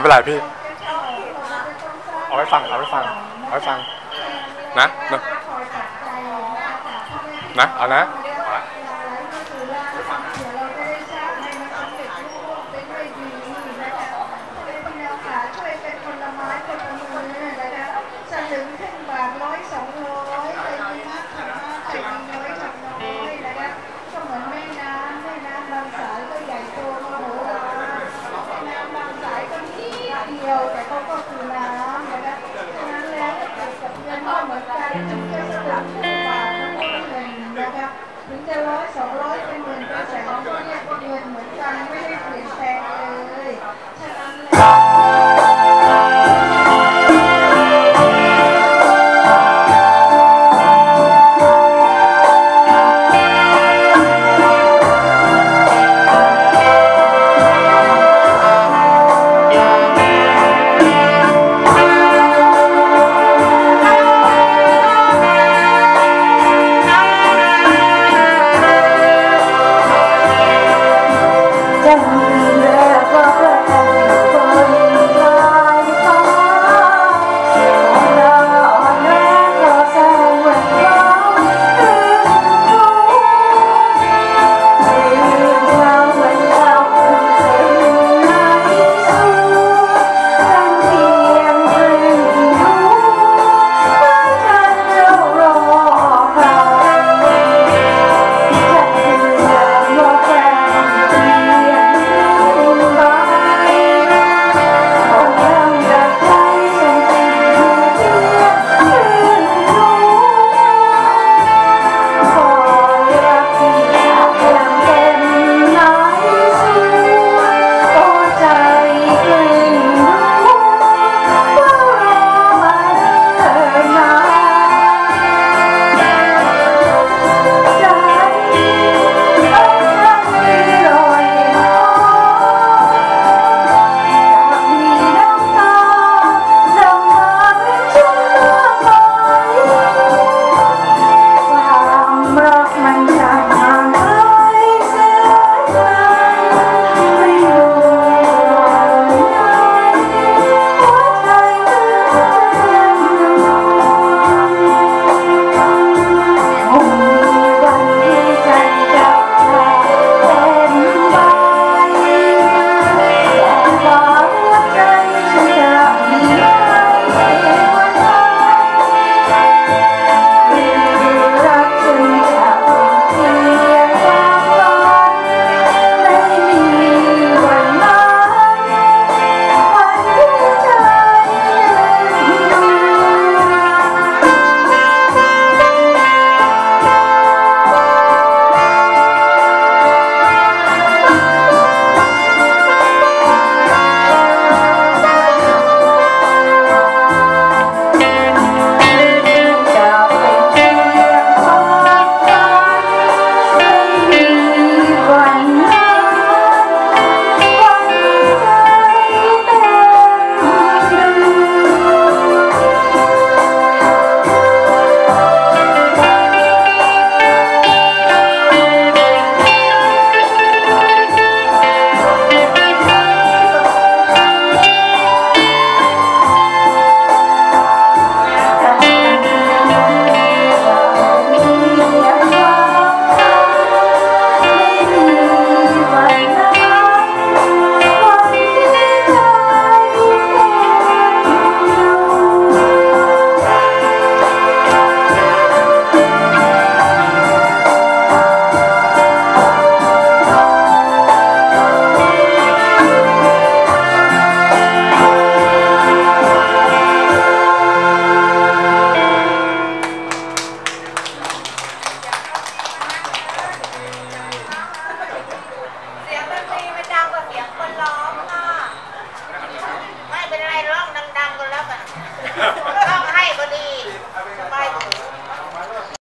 ไม่เป็นไรพี่เอาไว้ฟังนะเอานะ